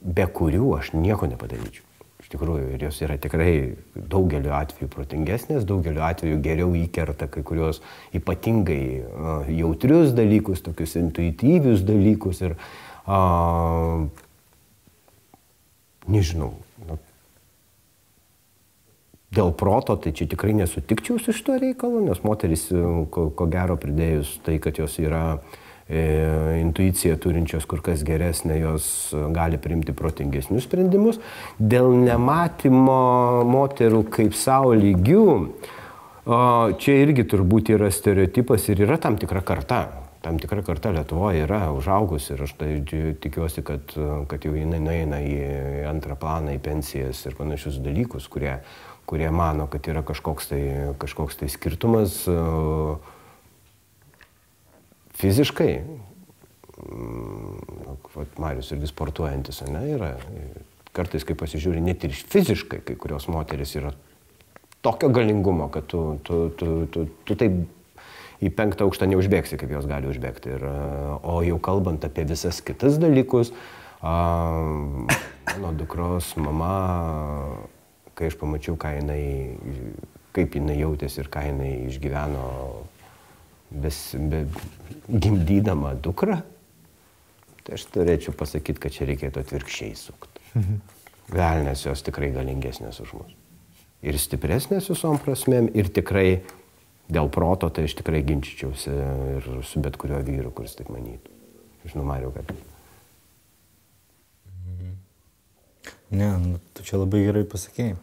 be kurių aš nieko nepadaryčiau. Iš tikrųjų, ir jos yra tikrai daugeliu atveju protingesnės, daugeliu atveju geriau įkerta kai kurios ypatingai a, jautrius dalykus, tokius intuityvius dalykus ir a, nežinau, na, dėl proto, tai čia tikrai nesutikčiau su šituo reikalu, nes moteris, ko, ko gero pridėjus tai, kad jos yra intuicija turinčios kur kas geresnė, jos gali priimti protingesnius sprendimus. Dėl nematymo moterų kaip savo lygių, čia irgi turbūt yra stereotipas ir yra tam tikra karta. Tam tikra karta Lietuvoje yra užaugusi ir aš tai tikiuosi, kad, kad jau jinai nueina į antrą planą, į pensijas ir panašius dalykus, kurie, kurie mano, kad yra kažkoks tai, kažkoks tai skirtumas. Fiziškai, Marius irgi sportuojantis, ne, yra, kartais, kai pasižiūri, net ir fiziškai kai kurios moteris yra tokio galingumo, kad tu, tu, tu, tu, tu taip į penktą aukštą neužbėgsi, kaip jos gali užbėgti. Ir, o jau kalbant apie visas kitas dalykus, mano dukros mama, kai aš pamačiau, ką jinai, kaip jinai jautėsi ir ką jinai išgyveno, Bes, be, gimdydama dukrą, tai aš turėčiau pasakyti, kad čia reikėtų atvirkščiai sukti. Mhm. Velnės jos tikrai galingesnės už mus. Ir stipresnės visom prasmėm, ir tikrai dėl proto, tai aš tikrai ginčičiausi ir su bet kuriuo vyru, kuris taip manytų. Žinau, Mariau, kad... Ne, nu, tu čia labai gerai pasakėjai.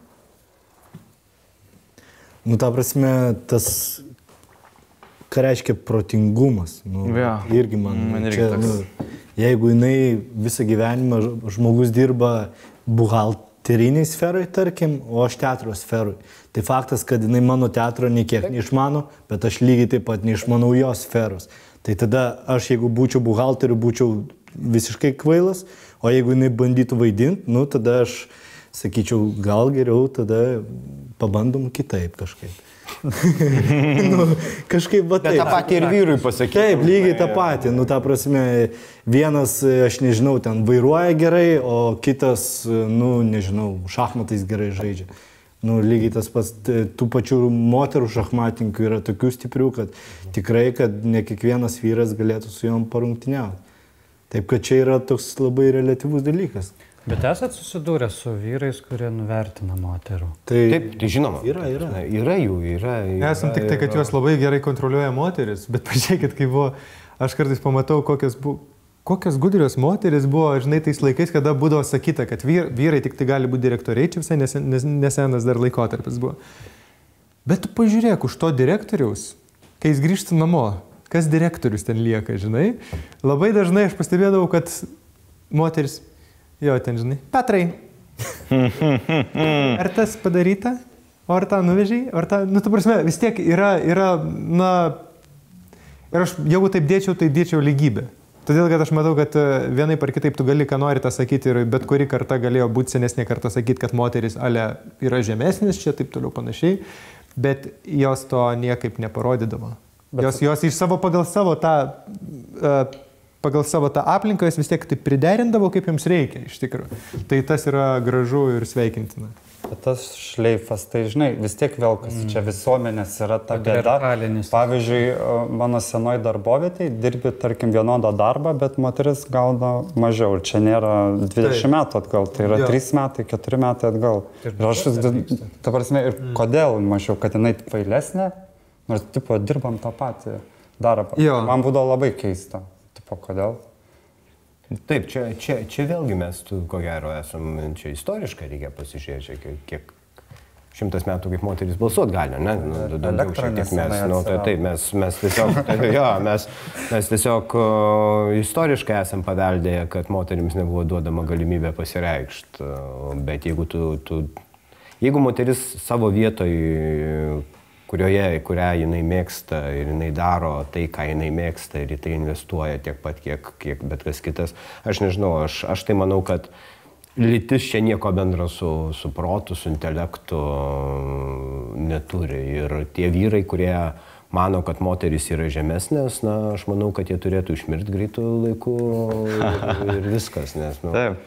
Nu, ta prasme, tas... Ką reiškia protingumas? Nu, ja, irgi man, man irgi čia, nu, jeigu jinai visą gyvenimą žmogus dirba buhalteriniai sferai, tarkim, o aš teatro sferui. Tai faktas, kad jinai mano teatro nei kiek neišmano, bet aš lygiai taip pat neišmanau jos sferos. Tai tada aš, jeigu būčiau buhalteriu, būčiau visiškai kvailas, o jeigu jinai bandytų vaidinti, nu, tada aš sakyčiau, gal geriau tada pabandom kitaip kažkaip. Nu, kažkaip va taip. Bet tą patį ir vyrui pasakyti. Taip, lygiai tą patį. Nu, ta prasme, vienas, aš nežinau, ten vairuoja gerai, o kitas, nu, nežinau, šachmatais gerai žaidžia. Nu, lygiai tas pats, tų pačių moterų šachmatininkų yra tokių stiprių, kad tikrai, kad ne kiekvienas vyras galėtų su jom parungtyniauti. Taip, kad čia yra toks labai reliatyvus dalykas. Bet esat susidūrę su vyrais, kurie nuvertina moterų? Tai, taip, tai žinoma. Yra, yra. Yra jų, yra. yra Esam tik tai, kad yra. Juos labai gerai kontroliuoja moteris, bet pažiūrėkit, kai buvo, aš kartais pamatau, kokios, bu, kokios gudrios moteris buvo, žinai, tais laikais, kada būdavo sakyta, kad vyr, vyrai tik tai gali būti direktoriai, čia visai nesen, nesenas dar laikotarpis buvo. Bet tu pažiūrėk, už to direktoriaus, kai jis grįžta namo, kas direktorius ten lieka, žinai, labai dažnai aš pastebėdavau, kad moteris... Jo, ten žinai, Petrai, ar tas padaryta, o ar tą nuvežiai, ar tą, nu, tu prasme, vis tiek yra, yra, na, ir aš jeigu taip dėčiau, tai dėčiau lygybę. Todėl, kad aš matau, kad vienai par kitaip tu gali, ką nori tą sakyti, ir bet kuri karta galėjo būti senesnė karta sakyti, kad moteris ale yra žemesnis, čia taip toliau panašiai, bet jos to niekaip neparodydavo. Jos, jos iš savo pagal savo tą... Uh, pagal savo tą aplinką jis vis tiek taip priderindavo, kaip jums reikia, iš tikrųjų. Tai tas yra gražu ir sveikintina. Bet tas šleifas, tai žinai, vis tiek velkas. Mm. Čia visuomenės yra ta bėda. Pavyzdžiui, mano senoj darbovietėj dirbi, tarkim, vienodą darbą, bet moteris gauna mažiau. Ir čia nėra dvidešimt tai. Metų atgal, tai yra jo. trys metai, keturi metai atgal. Ir, ir aš, ta prasme, ir mm. kodėl mažiau, kad jinai kvailesnė, nors, tipo, dirbam tą patį darbą. Jo. Man būdavo labai keista. O kodėl? Taip, čia, čia, čia vėlgi mes, tu, ko gero, esam, čia istoriškai reikia pasižiūrėti, kiek, kiek, šimtas metų kaip moteris balsuot gali, ne? Mes tiesiog istoriškai esam paveldėję, kad moterims nebuvo duodama galimybė pasireikšti, bet jeigu tu, jeigu moteris savo vietoje, kurioje, kurią jinai mėgsta ir jinai daro tai, ką jinai mėgsta ir į tai investuoja tiek pat, kiek bet kas kitas, aš nežinau, aš tai manau, kad lytis čia nieko bendro su, su protu, su intelektu neturi. Ir tie vyrai, kurie mano, kad moterys yra žemesnės, na, aš manau, kad jie turėtų išmirti greitų laikų ir, ir viskas. Nes, nu... Taip.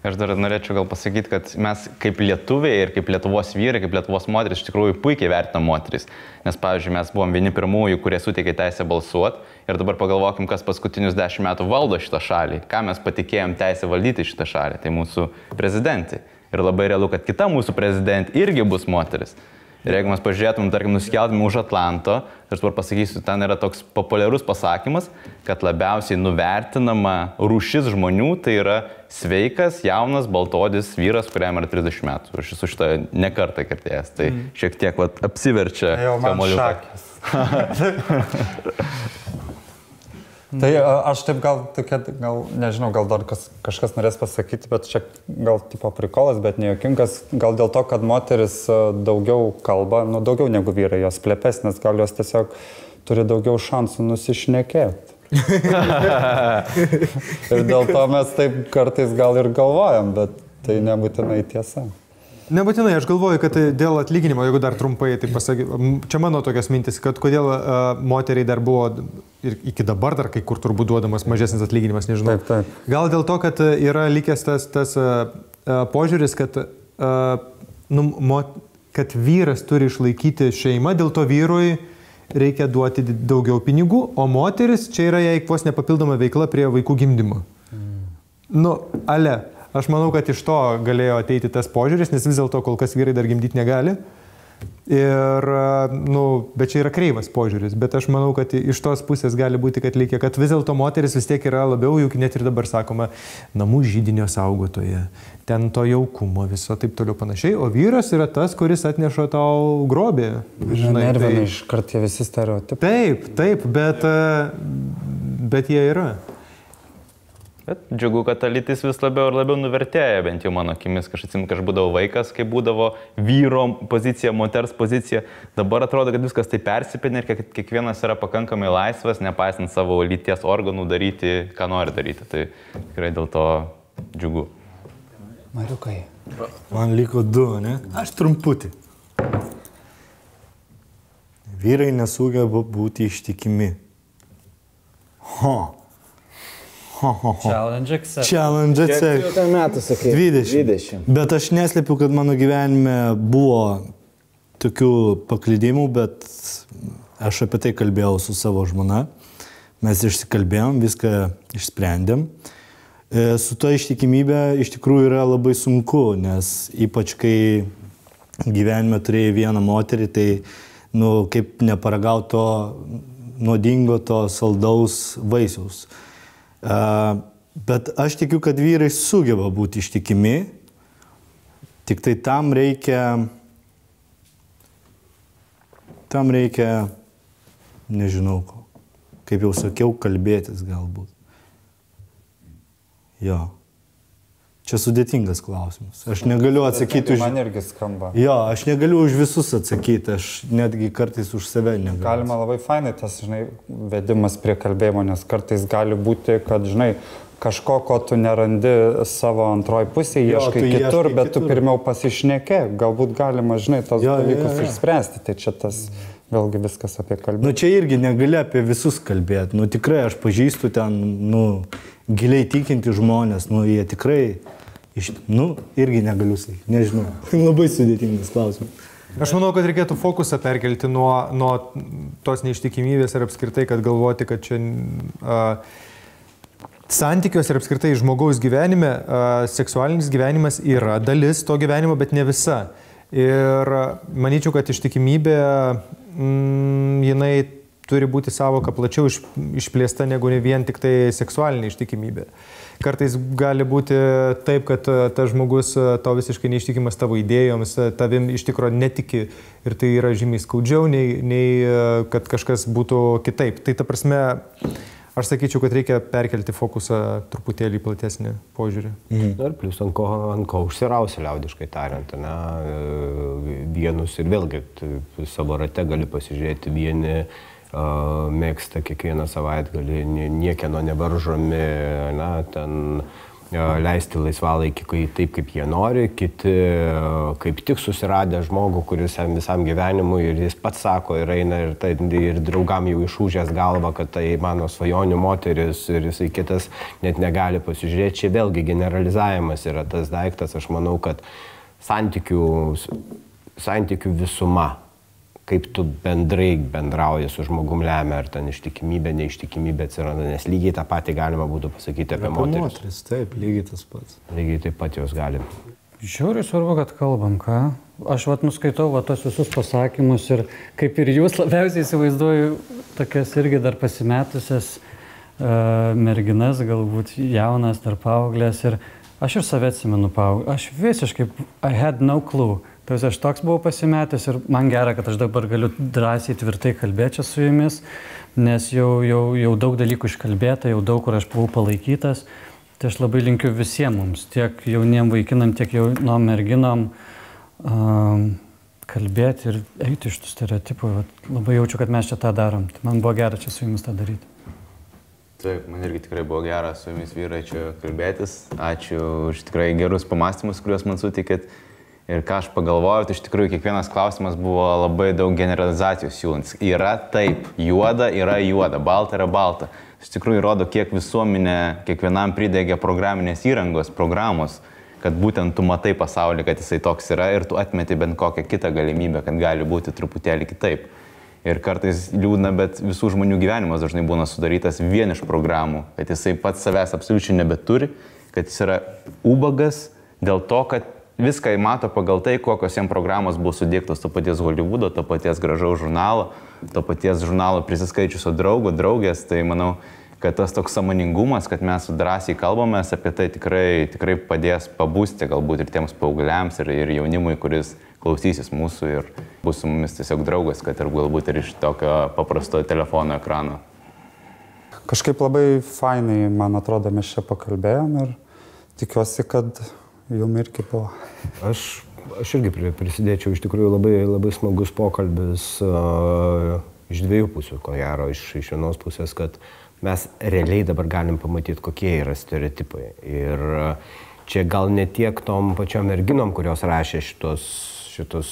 Aš dar norėčiau gal pasakyti, kad mes kaip lietuviai ir kaip Lietuvos vyrai, kaip Lietuvos moteris, iš tikrųjų puikiai vertinam moteris. Nes, pavyzdžiui, mes buvom vieni pirmųjų, kurie suteikė teisę balsuoti. Ir dabar pagalvokim, kas paskutinius dešimt metų valdo šitą šalį. Ką mes patikėjom teisę valdyti šitą šalį. Tai mūsų prezidentė. Ir labai realu, kad kita mūsų prezidentė irgi bus moteris. Ir jeigu mes pažiūrėtum, tarkim, nusikeltume už Atlanto, aš dabar pasakysiu, ten yra toks populiarus pasakymas, kad labiausiai nuvertinama rūšis žmonių tai yra sveikas, jaunas, baltodis vyras, kuriam yra trisdešimt metų. Aš esu šitą ne kartą kartėjęs, tai mm. šiek tiek vat, apsiverčia kamoliukas. Tai aš taip gal, tokia, gal nežinau, gal dar kas, kažkas norės pasakyti, bet čia gal tipo prikolas, bet nejuokingas, gal dėl to, kad moteris daugiau kalba, nu daugiau negu vyrai, jos plepes, nes gal jos tiesiog turi daugiau šansų nusišnekėti. Ir dėl to mes taip kartais gal ir galvojam, bet tai nebūtinai tiesa. Nebūtinai, aš galvoju, kad dėl atlyginimo, jeigu dar trumpai, tai pasakysiu, čia mano tokios mintis, kad kodėl uh, moteriai dar buvo ir iki dabar dar kai kur turbūt duodamas mažesnis atlyginimas, nežinau. Taip, taip. Gal dėl to, kad yra likęs tas, tas uh, požiūris, kad, uh, nu, mo, kad vyras turi išlaikyti šeimą, dėl to vyrui reikia duoti daugiau pinigų, o moteris čia yra jai vos nepapildoma veikla prie vaikų gimdymo. Mm. Nu, ale. Aš manau, kad iš to galėjo ateiti tas požiūris, nes vis dėlto kol kas vyrai dar gimdyti negali. Ir, nu, bet čia yra kreivas požiūris, bet aš manau, kad iš tos pusės gali būti, kad lygiai, kad vis dėlto moteris vis tiek yra labiau, juk net ir dabar sakoma, namų žydinio saugotoje, ten to jaukumo viso, taip toliau panašiai, o vyras yra tas, kuris atnešo tau grobį. Žinai, nervina iš karto visi stereotipai. Taip, taip, bet, bet jie yra. Bet džiugu, kad ta lytis vis labiau ir labiau nuvertėja, bent jau mano akimis. Aš atsimenu, kad aš būdavau vaikas, kai būdavo vyro pozicija, moters pozicija. Dabar atrodo, kad viskas tai persipina ir kad kiekvienas yra pakankamai laisvas, nepaisant savo lyties organų daryti, ką nori daryti. Tai tikrai dėl to džiugu. Mariukai. Man liko du, ne? Aš trumputį. Vyrai nesugeba būti ištikimi. Ho. Challenge accept. Challenge accept. Kiek ten metų sakai? dvidešimt. Bet aš neslėpiu, kad mano gyvenime buvo tokių paklydimų, bet aš apie tai kalbėjau su savo žmona. Mes išsikalbėjom, viską išsprendėm. Su to ištikimybė iš tikrųjų yra labai sunku, nes ypač kai gyvenime turėjai vieną moterį, tai nu, kaip neparagauti to nuodingo, to saldaus vaisiaus. Uh, bet aš tikiu, kad vyrai sugeba būti ištikimi, tik tai tam reikia, tam reikia, nežinau, kaip jau sakiau, kalbėtis galbūt. Jo. Čia sudėtingas klausimas. Aš negaliu atsakyti už... Man irgi skamba. Jo, aš negaliu už visus atsakyti, aš netgi kartais už save negaliu. Galima labai fainai tas, žinai, vedimas prie kalbėjimo, nes kartais gali būti, kad, žinai, kažko, ko tu nerandi savo antroj pusėje, ieškai kitur, bet tu pirmiau pasišnekė. Galbūt galima, žinai, tos dalykus išspręsti. Tai čia tas vėlgi viskas apie kalbėjimą. Nu, čia irgi negali apie visus kalbėti. Nu, tikrai aš pažįstu ten, nu, giliai tikinti žmonės, nu, jie tikrai... Iš, nu, irgi negaliu sakyti, nežinau. Labai sudėtingas klausimas. Aš manau, kad reikėtų fokusą perkelti nuo, nuo tos neištikimybės ir apskritai, kad galvoti, kad čia uh, santykios ir apskritai žmogaus gyvenime, uh, seksualinis gyvenimas yra dalis to gyvenimo, bet ne visa. Ir manyčiau, kad ištikimybė, mm, jinai turi būti savoka plačiau išplėsta negu ne vien tik tai seksualinė ištikimybė. Kartais gali būti taip, kad tas žmogus tau visiškai neištikimas tavo idėjoms, tavim iš tikro netiki ir tai yra žymiai skaudžiau, nei, nei kad kažkas būtų kitaip. Tai ta prasme, aš sakyčiau, kad reikia perkelti fokusą truputėlį į platesnį požiūrį. Mhm. Ir plius ant ko, ant ko užsirausi, liaudiškai tariant, ne? Vienus ir vėlgi savo rate gali pasižiūrėti, vieni uh, mėgsta kiekvieną savaitgalį, niekieno nevaržomi, ne? Ten leisti laisvalaikį taip, kaip jie nori, kiti kaip tik susiradę žmogų, kuris visam gyvenimui ir jis pats sako ir eina ir, tai, ir draugam jau išūžęs galvą, kad tai mano svajonių moteris ir jisai kitas net negali pasižiūrėti. Čia vėlgi generalizavimas yra tas daiktas, aš manau, kad santykių, santykių visuma, kaip tu bendrai bendrauji su žmogum lemia, ar ten ištikimybė, neištikimybė atsiranda, nes lygiai tą patį galima būtų pasakyti apie moteris. Apie moteris, taip, lygiai tas pats. Lygiai taip pat jos galim. Žiauriai svarbu, kad kalbam, ką? Aš vat nuskaitau va, tos visus pasakymus ir kaip ir jūs labiausiai įsivaizduoju tokias irgi dar pasimetusias uh, merginas, galbūt jaunas, dar paauglės ir aš ir save atsimenu paauglį. Aš visiškai, I had no clue. Aš toks buvau pasimetęs ir man gera, kad aš dabar galiu drąsiai tvirtai kalbėti čia su jumis, nes jau, jau, jau daug dalykų iškalbėta, jau daug kur aš buvau palaikytas. Tai aš labai linkiu visiems mums, tiek jauniem vaikinam, tiek jaunom merginom um, kalbėti ir eiti iš tų stereotipų. Labai jaučiu, kad mes čia tą darom. Tai man buvo gera čia su jumis tą daryti. Taip, man irgi tikrai buvo gera su jumis vyrai čia kalbėtis. Ačiū už tikrai gerus pamąstymus, kuriuos man sutikėt. Ir ką aš pagalvojau, tai iš tikrųjų kiekvienas klausimas buvo labai daug generalizacijos siūlins. Yra taip, juoda yra juoda, balta yra balta. Iš tikrųjų rodo, kiek visuomenė kiekvienam pridėgia programinės įrangos, programos, kad būtent tu matai pasaulį, kad jisai toks yra ir tu atmeti bent kokią kitą galimybę, kad gali būti truputėlį kitaip. Ir kartais liūdna, bet visų žmonių gyvenimas dažnai būna sudarytas vien iš programų, kad jisai pats savęs absoliučiai nebeturi, kad jis yra ubagas dėl to, kad viską įmato pagal tai, kokios jiems programos buvo sudėktos to paties Hollywoodo, to paties gražaus žurnalo, to paties žurnalo prisiskaičiusio draugo, draugės. Tai manau, kad tas toks sąmoningumas, kad mes drąsiai kalbamės apie tai, tikrai, tikrai padės pabūsti galbūt ir tiems paaugliams ir, ir jaunimui, kuris klausysis mūsų ir bus su mumis tiesiog draugas, kad ir galbūt ir iš tokio paprasto telefono ekrano. Kažkaip labai fainai, man atrodo, mes čia pakalbėjom ir tikiuosi, kad jum irgi buvo. Aš, aš irgi prisidėčiau, iš tikrųjų labai, labai smagus pokalbis uh, iš dviejų pusių, ko gero, iš, iš vienos pusės, kad mes realiai dabar galim pamatyti, kokie yra stereotipai. Ir čia gal ne tiek tom pačiom merginom, kurios rašė šitos, šitos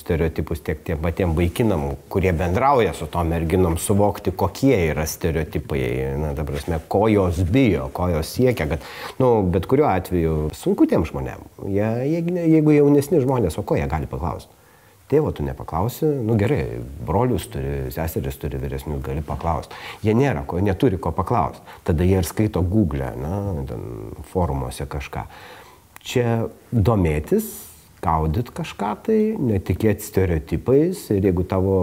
stereotipus, tiek tiem patiem vaikinam, kurie bendrauja su tom merginom, suvokti, kokie yra stereotipai. Na, ta prasme, ko jos bijo, ko jos siekia, kad, nu, bet kuriuo atveju sunku tiem žmonėm. Jie, jie, jeigu jaunesni žmonės, o ko jie gali paklausti? Tėvo tu nepaklausi, nu gerai, brolius turi, seseris turi vyresnių, gali paklausti. Jie nėra, ko, neturi ko paklausti. Tada jie ir skaito Google, na, ten forumuose kažką. Čia domėtis, gaudyt kažką tai, netikėti stereotipais ir jeigu tavo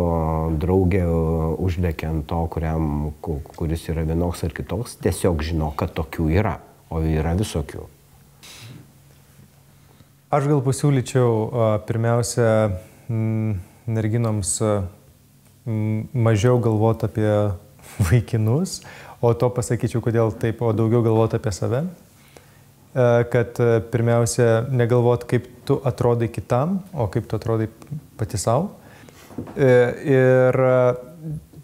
draugė uždėkia ant to, kuriam, kuris yra vienoks ar kitoks, tiesiog žino, kad tokių yra, o yra visokių. Aš gal pasiūlyčiau pirmiausia merginoms mažiau galvoti apie vaikinus, o to pasakyčiau, kodėl taip, o daugiau galvoti apie save. Kad pirmiausia, negalvoti, kaip tu atrodai kitam, o kaip tu atrodai pati sau. Ir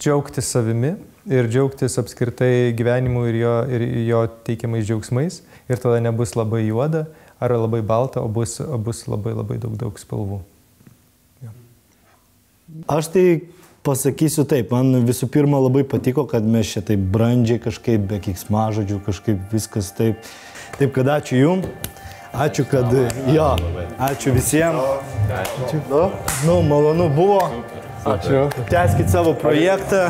džiaugtis savimi, ir džiaugtis apskritai gyvenimu ir jo, ir jo teikiamais džiaugsmais. Ir tada nebus labai juoda ar labai balta, o bus, o bus labai labai daug, daug spalvų. Aš tai pasakysiu taip, man visų pirma labai patiko, kad mes čia taip brandžiai kažkaip, be keiksmažodžių, kažkaip viskas taip. Taip kad ačiū jum, ačiū kad, jo, ačiū visiems. Ačiū. Nu, malonu buvo. Ačiū. Tęskit savo projektą.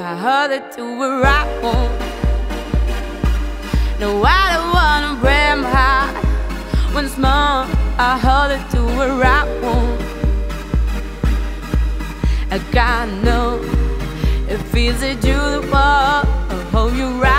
I heard it to where I want. No, I don't wanna ram high. Once more, I heard it to where I want. I gotta know if it's a you the wall, I hope you're right.